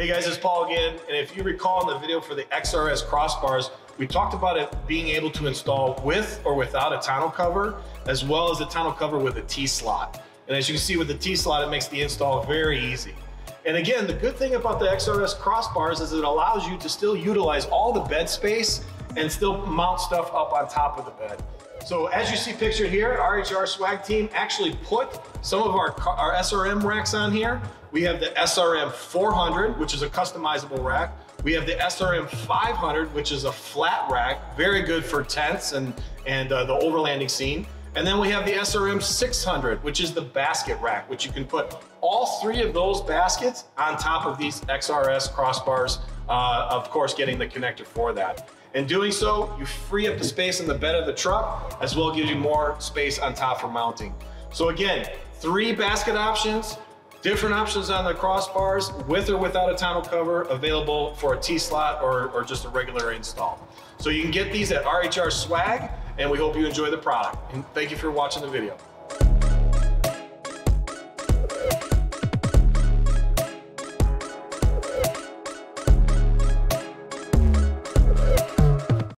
Hey guys, it's Paul again, and if you recall in the video for the XRS Crossbars, we talked about it being able to install with or without a tonneau cover, as well as a tonneau cover with a T-slot. And as you can see with the T-slot, it makes the install very easy. And again, the good thing about the XRS Crossbars is it allows you to still utilize all the bed space and still mount stuff up on top of the bed. So as you see pictured here, RHR Swag Team actually put some of our SRM racks on here. We have the SRM 400, which is a customizable rack. We have the SRM 500, which is a flat rack, very good for tents and the overlanding scene. And then we have the SRM 600, which is the basket rack, which you can put all three of those baskets on top of these XRS Crossbars, of course, getting the connector for that. In doing so, you free up the space in the bed of the truck, as well as gives you more space on top for mounting. So again, three basket options, different options on the crossbars, with or without a tonneau cover, available for a T-slot or just a regular install. So you can get these at RHR Swag, and we hope you enjoy the product. And thank you for watching the video.